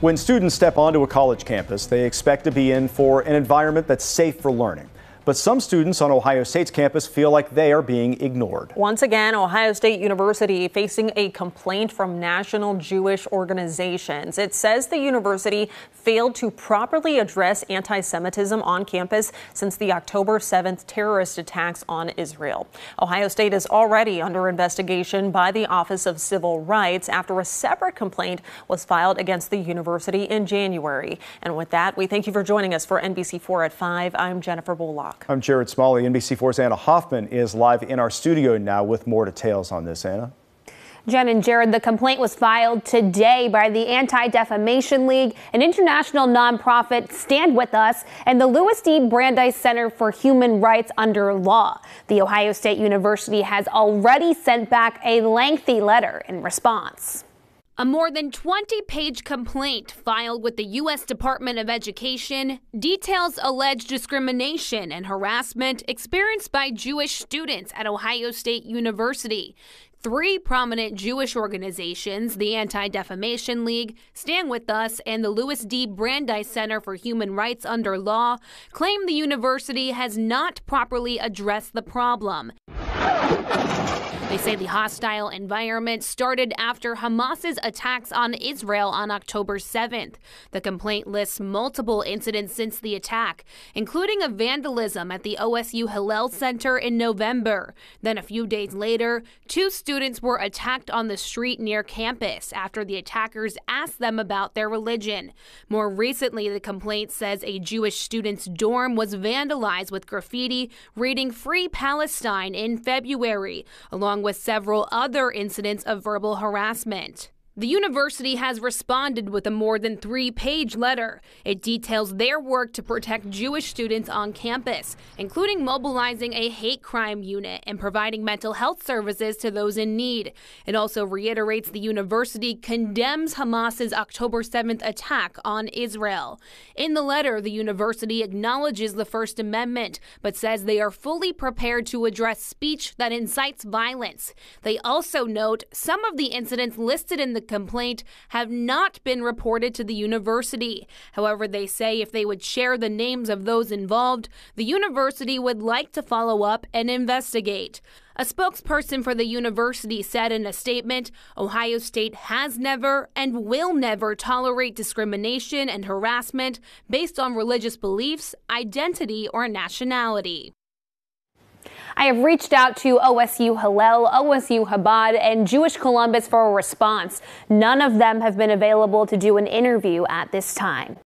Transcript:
When students step onto a college campus, they expect to be in for an environment that's safe for learning. But some students on Ohio State's campus feel like they are being ignored. Once again, Ohio State University facing a complaint from national Jewish organizations. It says the university failed to properly address anti-Semitism on campus since the October 7th terrorist attacks on Israel. Ohio State is already under investigation by the Office of Civil Rights after a separate complaint was filed against the university in January. And with that, we thank you for joining us for NBC4 at 5. I'm Jennifer Bullock. I'm Jared Smalley. NBC4's Anna Hoffman is live in our studio now with more details on this. Anna. Jen and Jared, the complaint was filed today by the Anti-Defamation League, an international nonprofit, Stand With Us, and the Louis D. Brandeis Center for Human Rights Under Law. The Ohio State University has already sent back a lengthy letter in response. A more than 20-page complaint filed with the U.S. Department of Education details alleged discrimination and harassment experienced by Jewish students at Ohio State University. Three prominent Jewish organizations, the Anti-Defamation League, Stand With Us, and the Louis D. Brandeis Center for Human Rights Under Law, claim the university has not properly addressed the problem. They say the hostile environment started after Hamas's attacks on Israel on October 7th. The complaint lists multiple incidents since the attack, including a vandalism at the OSU Hillel Center in November. Then a few days later, two students were attacked on the street near campus after the attackers asked them about their religion. More recently, the complaint says a Jewish student's dorm was vandalized with graffiti reading "Free Palestine" in February, along with several other incidents of verbal harassment. The university has responded with a more than 3-page letter. It details their work to protect Jewish students on campus, including mobilizing a hate crime unit and providing mental health services to those in need. It also reiterates the university condemns Hamas's October 7th attack on Israel. In the letter, the university acknowledges the First Amendment, but says they are fully prepared to address speech that incites violence. They also note some of the incidents listed in the complaint have not been reported to the university. However, they say if they would share the names of those involved, the university would like to follow up and investigate. A spokesperson for the university said in a statement, "Ohio State has never and will never tolerate discrimination and harassment based on religious beliefs, identity, or nationality." I have reached out to OSU Hillel, OSU Chabad, and Jewish Columbus for a response. None of them have been available to do an interview at this time.